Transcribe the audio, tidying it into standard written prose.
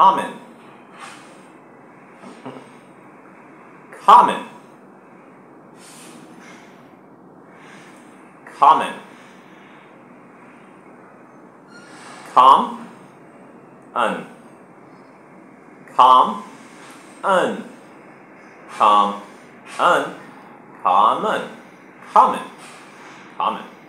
Common. Common. Common. Com-on. Com-on. Com-on. Common. Common. Common.